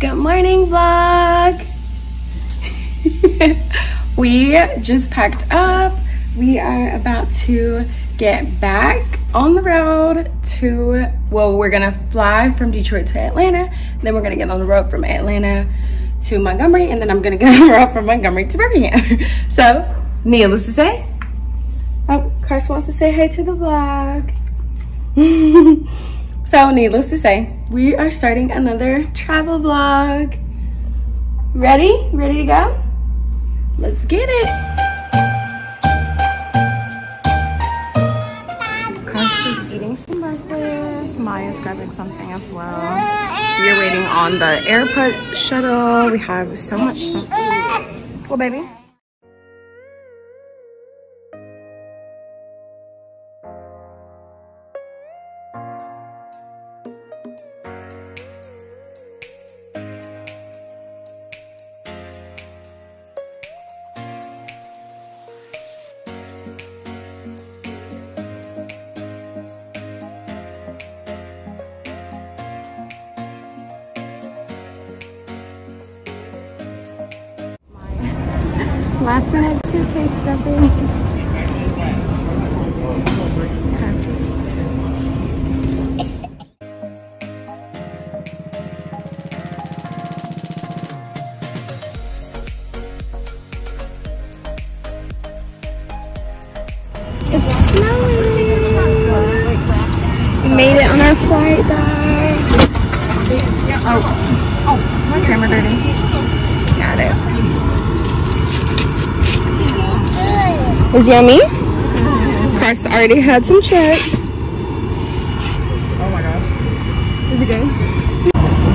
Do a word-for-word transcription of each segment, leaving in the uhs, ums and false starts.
Good morning, vlog. We just packed up. We are about to get back on the road to, well, we're gonna fly from Detroit to Atlanta, then we're gonna get on the road from Atlanta to Montgomery, and then I'm gonna go on the road from Montgomery to Birmingham. So, needless to say, oh, Carson wants to say hey to the vlog. So, needless to say, we are starting another travel vlog. Ready? Ready to go? Let's get it. Just eating some breakfast. Maya's grabbing something as well. We are waiting on the airport shuttle. We have so much stuff. Well, baby. Last minute suitcase stuffing. It's snowing. We made it on our flight, guys. Oh, oh, my camera dirty. Got it. It's yummy. Carson already had some chips. Oh my gosh. Is it good?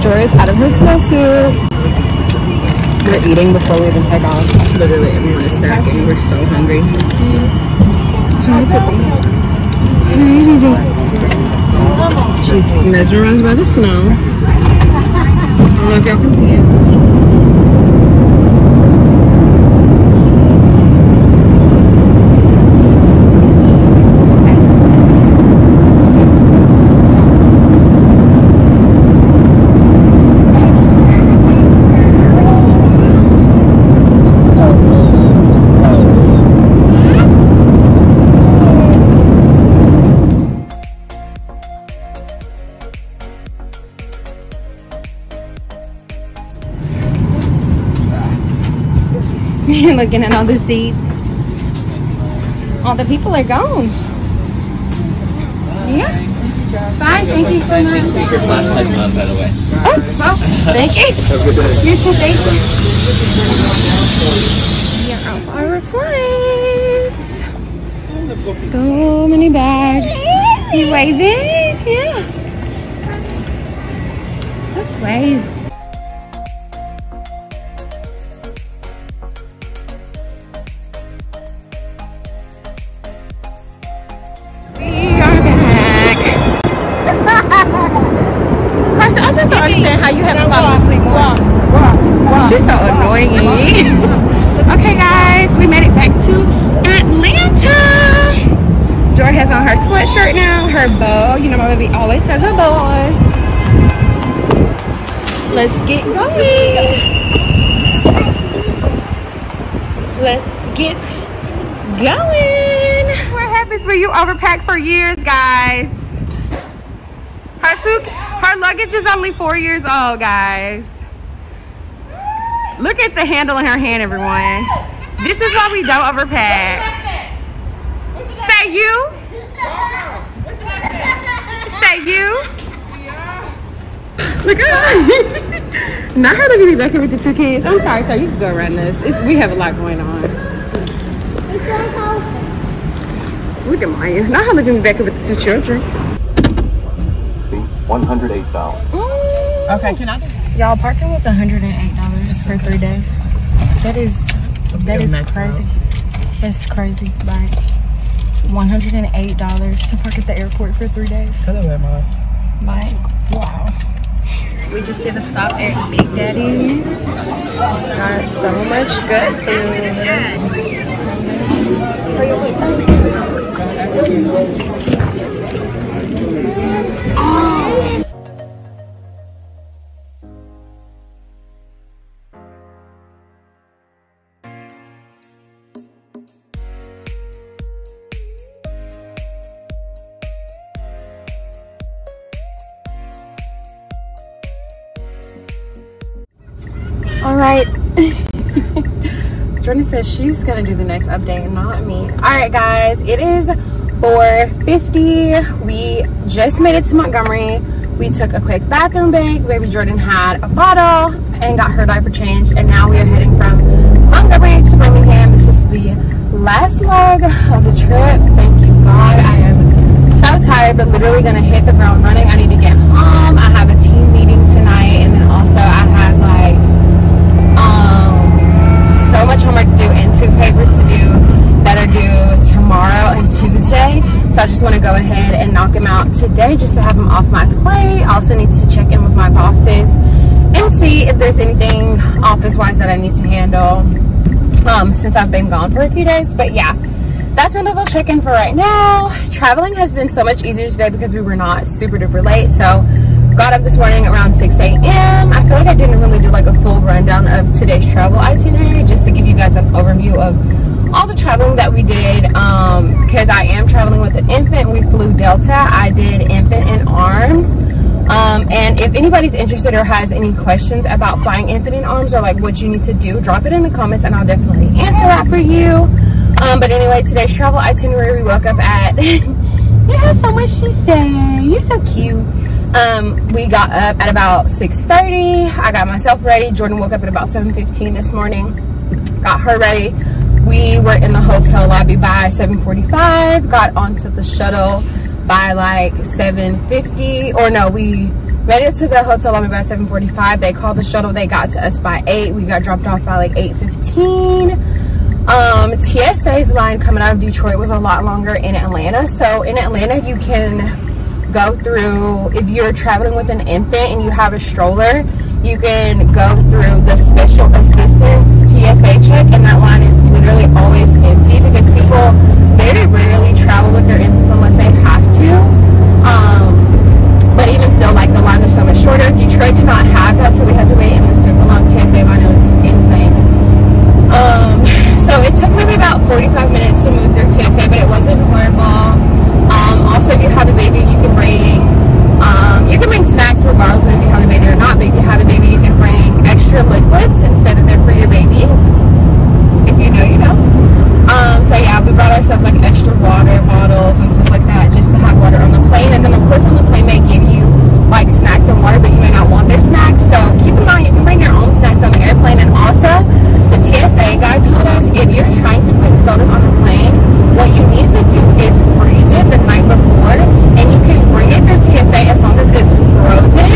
Jory's out of her snowsuit. We're eating before we even take off. Literally everyone is snacking. We're so hungry. She's mesmerized by the snow. I don't know if y'all can see it. Looking at all the seats. All the people are gone. Yeah. Bye. Thank you so much. Your flashlight's on, by the way. Oh, well, thank you. You too, thank you. We are off our flights. So many bags. You wave it? Yeah. Let's wave. How you haven't fallen asleep? Walk, walk, walk, She's so annoying. Okay, guys, we made it back to Atlanta. Jory has on her sweatshirt now, her bow. You know, my baby always has a bow on. Let's get going. Let's get going. What happens when you overpack for years, guys? Her luggage is only four years old, guys. Look at the handle in her hand, everyone. This is why we don't overpack. What you like that? What you like that? Say you. What you like that? Say you. Look at her. Not her to be back here with the two kids. I'm sorry, sir. You can go around this. It's, we have a lot going on. Look at Maya. Not her to be back here with the two children. one hundred eight dollars. Mm. Okay, can I do that? Y'all, parking was one hundred eight dollars for three days. That is, that is crazy. Out. That's crazy. Like, one hundred eight dollars to park at the airport for three days. Like, wow. We just did a stop at Big Daddy's. Got so much good food. Oh. All right. Jordan says she's gonna do the next update, not me. All right, guys, it is four fifty. We just made it to Montgomery. We took a quick bathroom break. Baby Jordan had a bottle and got her diaper changed, and now we are heading from Montgomery to Birmingham. This is the last leg of the trip. Thank you, God. I am so tired, but literally gonna hit the ground running. I need to get home. I have a team meeting tonight, and then also I had like um so much homework to do and two papers to do that are due tomorrow and Tuesday, so I just want to go ahead and knock them out today just to have them off my plate. I also need to check in with my bosses and see if there's anything office-wise that I need to handle um, since I've been gone for a few days. But yeah, that's my little check-in for right now. Traveling has been so much easier today because we were not super duper late, so got up this morning around six A M I feel like I didn't really do like a full rundown of today's travel itinerary, just to give you guys an overview of all the traveling that we did, because um, I am traveling with an infant. We flew Delta. I did infant in arms. Um, and if anybody's interested or has any questions about flying infant in arms or like what you need to do, drop it in the comments and I'll definitely answer that for you. Um, but anyway, today's travel itinerary, we woke up at, look how so much she said, you're so cute. Um, we got up at about six thirty. I got myself ready. Jordan woke up at about seven fifteen this morning. Got her ready. We were in the hotel lobby by seven forty-five, got onto the shuttle by like seven fifty, or no, we made it to the hotel lobby by seven forty-five. They called the shuttle, they got to us by eight. We got dropped off by like eight fifteen. Um, T S A's line coming out of Detroit was a lot longer in Atlanta. So in Atlanta, you can go through, if you're traveling with an infant and you have a stroller, you can go through the special assistance T S A check, and that line is literally always empty because people very rarely travel with their infants unless they have to. Um, but even still, like, the line was so much shorter. Detroit did not have that, so we had to wait in the super long T S A line. It was insane. Um, so it took maybe about forty-five minutes to move through T S A, but it wasn't horrible. Um, also, if you have a baby, you can bring um, you can bring snacks regardless of if you have a baby or not. But if you have a baby, you can bring extra liquids instead of their for your baby. If you know, you know. Um, so yeah, we brought ourselves like extra water bottles and stuff like that just to have water on the plane. And then of course on the plane they give you like snacks and water, but you may not want their snacks. So keep in mind you can bring your own snacks on the airplane. And also the T S A guy told us if you're trying to bring sodas on the plane, what you need to do is freeze it the night before, and you can bring it through T S A as long as it's frozen.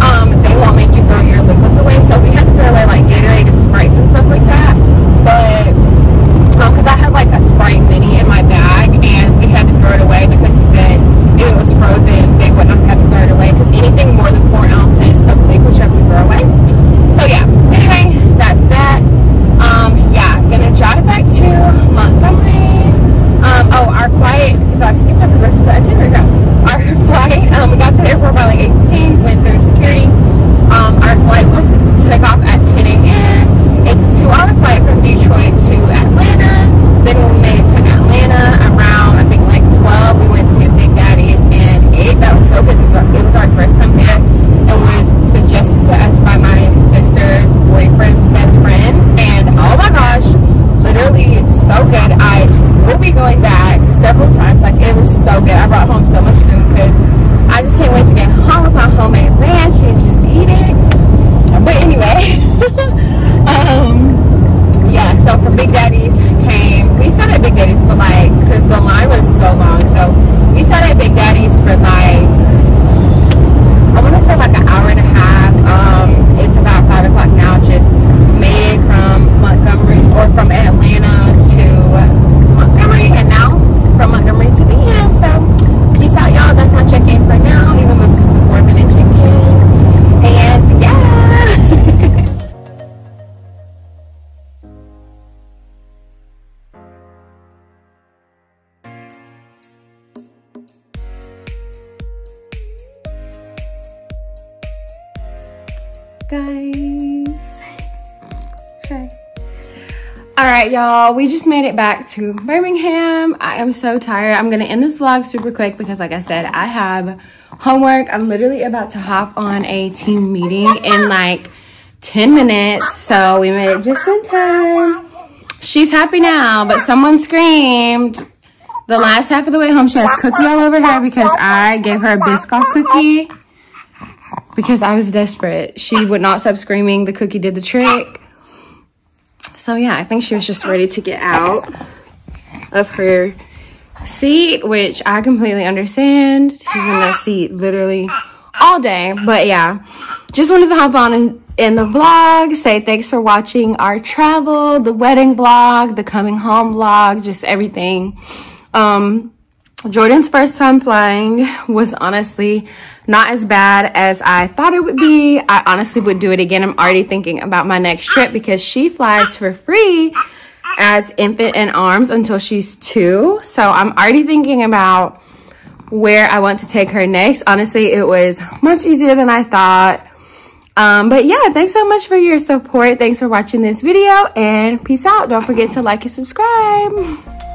Um, they won't make you throw your liquids away, so we had to throw away like Gatorade and Sprites and stuff like that. But because um, I had like a Sprite mini in my bag, and we had to throw it away because he said if it was frozen they would not have to throw it away because anything more than four ounces of liquid you have to throw away. So yeah, anyway, that's that. Um, yeah, gonna drive back to Montgomery. Um, oh, our flight, because I skipped up the rest of the itinerary. Our flight, um, we got to the airport by like eight fifteen, went through security. Um, our flight was took off at ten A M It's a two-hour flight from Detroit to Atlanta. Then when we made it to Atlanta around, I think like twelve, we went to Big Daddy's and ate. That was so good. It was our, it was our first time there. It was suggested to us by my sister's boyfriend's best friend. And oh my gosh, literally so good. I will be going back several times. Like, it was so good. I brought home so much food because I just can't wait to get home with my homemade ranch and just eat it. But anyway, um, yeah, so from Big Daddy's came, we started at Big Daddy's for like, because the line was so long, so we started at Big Daddy's for like, I want to say like an hour and a half. Um, it's about five o'clock now. Just made it from Montgomery, or from Atlanta to Montgomery, and now from Montgomery to Birmingham. So peace out, y'all. That's my check-in for now, even though it's just a four-minute check-in. And yeah. Guys, okay. All right, y'all, we just made it back to Birmingham. I am so tired. I'm gonna end this vlog super quick because like I said, I have homework. I'm literally about to hop on a team meeting in like ten minutes, so we made it just in time. She's happy now, but someone screamed the last half of the way home. She has cookie all over her because I gave her a Biscoff cookie because I was desperate. She would not stop screaming. The cookie did the trick. So yeah, I think she was just ready to get out of her seat, which I completely understand. She's been in that seat literally all day. But yeah, just wanted to hop on and in the vlog, say thanks for watching our travel, the wedding vlog, the coming home vlog, just everything. um Jordan's first time flying was honestly not as bad as I thought it would be. I honestly would do it again. I'm already thinking about my next trip because she flies for free as infant in arms until she's two, so I'm already thinking about where I want to take her next. Honestly, it was much easier than I thought. Um, but yeah, thanks so much for your support. Thanks for watching this video and peace out. Don't forget to like and subscribe.